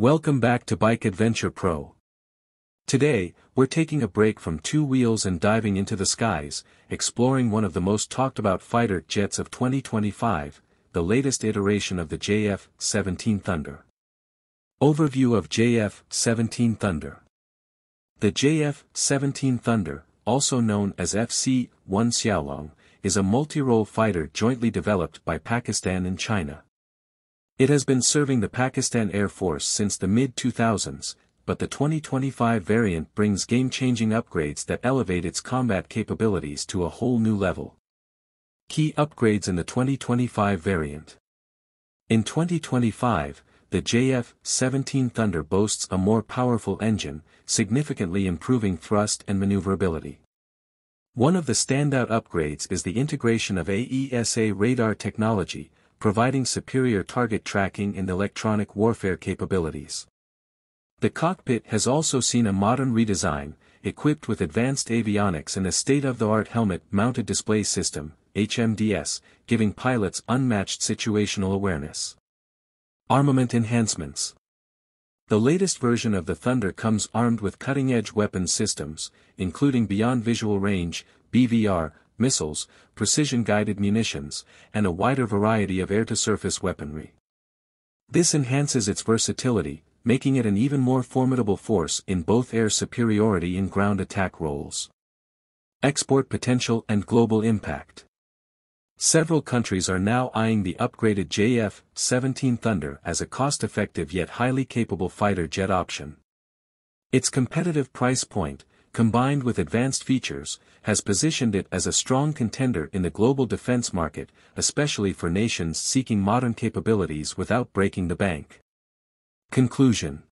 Welcome back to Bike Adventure Pro. Today, we're taking a break from two wheels and diving into the skies, exploring one of the most talked about fighter jets of 2025, the latest iteration of the JF-17 Thunder. Overview of JF-17 Thunder. The JF-17 Thunder, also known as FC-1 Xiaolong, is a multi-role fighter jointly developed by Pakistan and China. It has been serving the Pakistan Air Force since the mid-2000s, but the 2025 variant brings game-changing upgrades that elevate its combat capabilities to a whole new level. Key upgrades in the 2025 variant. In 2025, the JF-17 Thunder boasts a more powerful engine, significantly improving thrust and maneuverability. One of the standout upgrades is the integration of AESA radar technology, providing superior target tracking and electronic warfare capabilities. The cockpit has also seen a modern redesign, equipped with advanced avionics and a state-of-the-art helmet-mounted display system, HMDS, giving pilots unmatched situational awareness. Armament enhancements. The latest version of the Thunder comes armed with cutting-edge weapon systems, including Beyond Visual Range, BVR, missiles, precision-guided munitions, and a wider variety of air-to-surface weaponry. This enhances its versatility, making it an even more formidable force in both air superiority and ground attack roles. Export potential and global impact. Several countries are now eyeing the upgraded JF-17 Thunder as a cost-effective yet highly capable fighter jet option. Its competitive price point, combined with advanced features, has positioned it as a strong contender in the global defense market, especially for nations seeking modern capabilities without breaking the bank. Conclusion.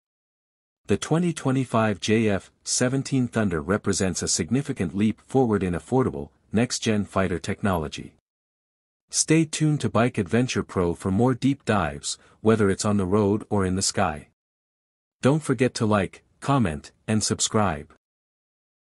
The 2025 JF-17 Thunder represents a significant leap forward in affordable, next-gen fighter technology. Stay tuned to Bike Adventure Pro for more deep dives, whether it's on the road or in the sky. Don't forget to like, comment, and subscribe.